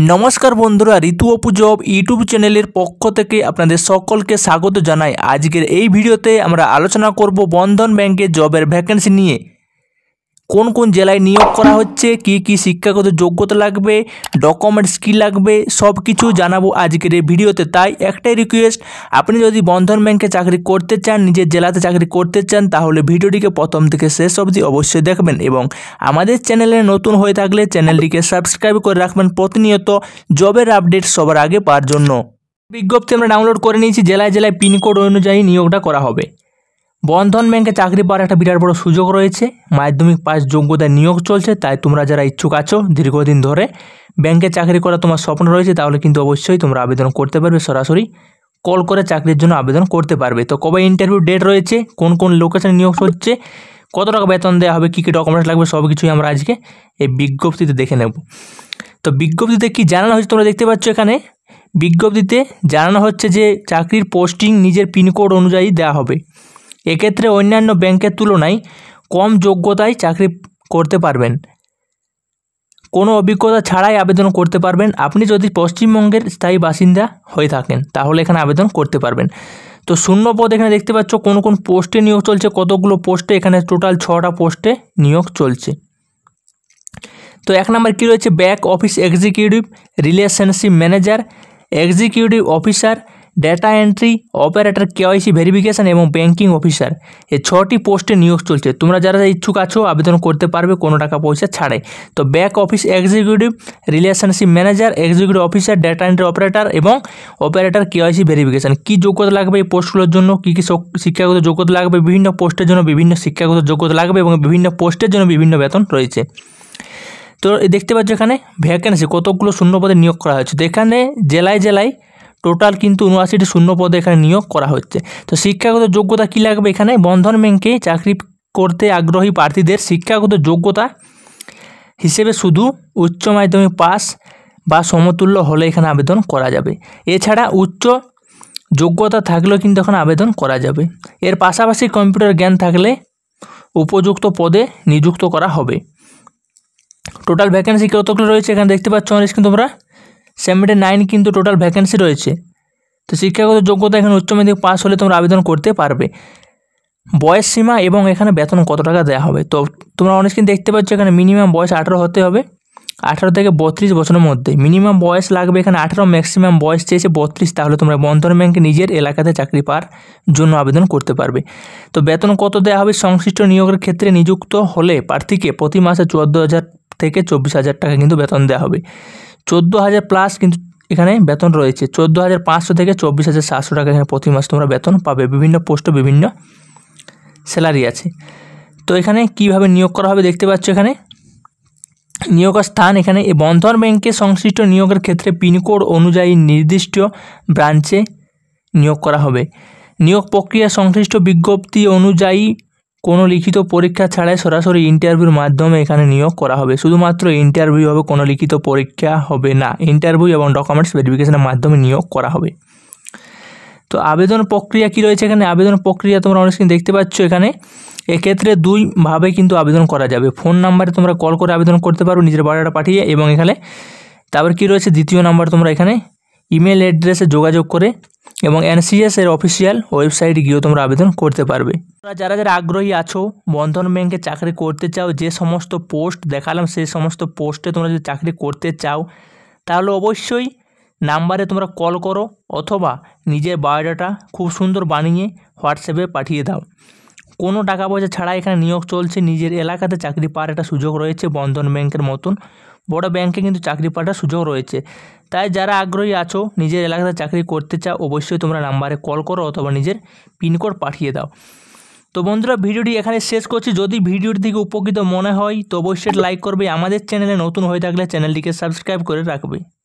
नमस्कार बंधुरा ऋतु अपू जब यूट्यूब चैनल पक्ष थेके आपनादेर सकलके स्वागत जानाई। आजकेर एई भिडियोते आमरा आलोचना करब बंधन बैंके जबेर भैकेंसि निये, कोन कोन जिलाय नियोग करा होच्छे, कि कि शिक्षागत योग्यता लागबे, डकुमेंट्स कि लागबे, सब किछु जानाबो आजकेर एई भिडियोते। ताई एकटाई रिक्वेस्ट, आपनि यदि बंधन बैंके चाकरि करते चान, निजेर जेलाते चाकरि करते चान, ताहले भिडियोटिके प्रथम थेके शेष अब्दि अवश्यई देखबेन एबं आमादेर चैनेले नतुन हये थाकले चैनेलटिके सबस्क्राइब करे राखबेन प्रतिनियत जबेर आपडेट सबार आगे पार जोन्नो। विज्ञप्ति आमरा डाउनलोड करे नियेछि। जेलाय जेलाय पिनकोड अनुयायी नियोगटा करा होबे। बंधन बैंके चाकरी पार एक बिराट बड़ो सुयोग रयेछे। माध्यमिक पास योग्यता नियोग चलछे, ताई तोमरा जारा इच्छुक आछो दीर्घदिन धरे बैंके चाकरी करा तोमार स्वप्न रयेछे, ताहले किन्तु अवश्यई तोमरा आवेदन करते पारबे। सरासरि कल करे चाकरिर जोन्नो आवेदन करते पारबे। तो कबे इंटरव्यू डेट रयेछे, कोन कोन लोकेशने नियोग होच्छे, कत टाका वेतन देওয়া হবে, কি ডকুমেন্টস লাগবে, সবকিছুই আমরা আজকে এই বিজ্ঞপ্তিতে দেখে নেব। তো বিজ্ঞপ্তিতে কি জানানো হয়েছে তোমরা দেখতে পাচ্ছ। এখানে বিজ্ঞপ্তিতে জানানো হচ্ছে যে চাকরির পোস্টিং নিজের পিনকোড অনুযায়ী দেওয়া হবে। एक क्षेत्र में अन्यान्य बैंकेर तुलनाय कम योग्यताय चाकरी करते पारबेन, कोनो अभिज्ञता छाड़ाई आवेदन करते पारबेन। आपनि यदि पश्चिमबंगेर स्थायी बासिंदा हये थाकेन ताहले एखाने आवेदन करते पारबेन। तो शून्य पद एखाने देखते पाच्छ, कोन कोन पोस्टे नियोग चलछे, कतगुलो पोस्टे, एखाने टोटाल 6टा पोस्टे नियोग चलछे। तो एक नम्बर कि रयेछे, back office executive, relationship manager, executive officer, data entry operator, KYC verification और बैंकिंग ऑफिसर, ये 6टी पोस्टे नियोग चलते। तुम्हारा जरा इच्छुक आछो आवेदन करते पारबे कोनो टाका पैसा छाड़ाई। तो back office executive, relationship manager, executive officer, data entry operator और ऑपरेटर केवाईसी वेरिफिकेशन। की योग्यता लागबे पोस्टगुलोर जन्य, की शिक्षागत योग्यता लागबे, विभिन्न पोस्टेर जन्य विभिन्न शिक्षागत योग्यता लागबे और विभिन्न पोस्टेर जन्य विभिन्न वेतन रयेछे। तो देखते पाच्छो एखाने भैकेंसि कतगुलो शून्य पदे नियोग करा हयेछे। तो एखाने जेलाय जेलाय টোটাল কিন্তু 79টি শূন্য পদে এখানে নিয়োগ করা হচ্ছে। তো শিক্ষাগত যোগ্যতা কি লাগবে, এখানে বন্ধন ব্যাংকে চাকরি করতে আগ্রহী প্রার্থীদের শিক্ষাগত যোগ্যতা হিসেবে শুধু উচ্চ মাধ্যমিক পাস বা সমতুল্য হলে এখানে আবেদন করা যাবে। এছাড়া উচ্চ যোগ্যতা থাকলেও কিন্তু এখন আবেদন করা যাবে। এর পাশাপাশি কম্পিউটার জ্ঞান থাকলে উপযুক্ত পদে নিযুক্ত করা হবে। টোটাল ভ্যাকেন্সি কতগুলো রয়েছে এখানে দেখতে পাচ্ছ অনেক, কিন্তু তোমরা 79 किन्तु टोटाल भैकेंसि रयेछे। तो शिक्षागत योग्यता एखाने उच्च माध्यमिक पास होले तोमरा आवेदन करते पारबे। बयस सीमा एबं एखाने वेतन कत टाका देया होबे, तो तोमरा अनेक किन्तु देखते पाच्छ एखाने मिनिमाम बयस 18 होते होबे, 18 थेके 32 बछरेर मध्य मिनिमाम बयस लागबे। एखाने 18 मैक्सिमाम बयस चेयेछे 32। ताहले तोमरा बंधन बैंके निजेर एलाकाते चाकरी पार जोन्नो आवेदन करते पारबे। तो वेतन कत देया होबे, संश्लिष्ट नियोगेर क्षेत्रे नियुक्त होले प्रार्थीके प्रति मासे 14,000 थेके 24,000 टाका किन्तु वेतन देया होबे। 14,000 प्लस किन्तु এখানে वेतन रयेछे, 14,500 থেকে 24,700 টাকা এখানে প্রতি মাস তোমরা বেতন পাবে। বিভিন্ন পোস্টে বিভিন্ন স্যালারি আছে। তো এখানে কিভাবে নিয়োগ করা হবে দেখতে পাচ্ছ, এখানে নিয়োগের স্থান এখানে এই বন্ধন ব্যাংকে সংশ্লিষ্ট নিয়োগের ক্ষেত্রে পিনকোড অনুযায়ী নির্দিষ্ট ব্রাঞ্চে নিয়োগ করা হবে। নিয়োগ প্রক্রিয়া সংশ্লিষ্ট বিজ্ঞপ্তি অনুযায়ী কোনো লিখিত পরীক্ষা ছাড়াই সরাসরি ইন্টারভিউর মাধ্যমে এখানে নিয়োগ করা হবে। শুধুমাত্র ইন্টারভিউ হবে, কোনো লিখিত পরীক্ষা হবে না। ইন্টারভিউ এবং ডকুমেন্টস ভেরিফিকেশনের মাধ্যমে নিয়োগ করা হবে। তো আবেদন প্রক্রিয়া কি রয়েছে এখানে, আবেদন প্রক্রিয়া তোমরা অনেক কিছু দেখতে পাচ্ছ। এখানে এক্ষেত্রে দুইভাবে কিন্তু আবেদন করা যাবে। ফোন নাম্বারে তোমরা কল করে আবেদন করতে পারো নিজের বায়োডাটা পাঠিয়ে, এবং এখানে তারপর কি রয়েছে দ্বিতীয় নাম্বার তোমরা এখানে ইমেল অ্যাড্রেসে যোগাযোগ করে এবং NCS এর অফিসিয়াল ওয়েবসাইটে গিয়ে তোমরা আবেদন করতে পারবে। যারা যারা আগ্রহী আছো বন্ধন ব্যাংকে চাকরি করতে চাও, যে সমস্ত পোস্ট দেখালাম সেই সমস্ত পোস্টে তোমরা যদি চাকরি করতে চাও, তাহলে অবশ্যই নাম্বারে তোমরা কল করো অথবা নিজের বায়োডাটা খুব সুন্দর বানিয়ে হোয়াটসঅ্যাপে পাঠিয়ে দাও। কোনো টাকা পয়সা ছাড়া এখানে নিয়োগ চলছে। নিজের এলাকাতে চাকরি পাওয়ার একটা সুযোগ রয়েছে, বন্ধন ব্যাংকের মতন বড় ব্যাংকে কিন্তু চাকরি পাওয়ার সুযোগ রয়েছে। তাই যারা আগ্রহী আছো নিজের এলাকাতে চাকরি করতে চাও, অবশ্যই তোমরা নাম্বারে কল করো অথবা নিজের পিনকোড পাঠিয়ে দাও। তো বন্ধুরা ভিডিওটি এখানে শেষ করছি। যদি ভিডিওটি থেকে উপকৃত মনে হয় তো অবশ্যই লাইক করবে। আমাদের চ্যানেলে নতুন হয়ে থাকলে চ্যানেলটিকে সাবস্ক্রাইব করে রাখবে।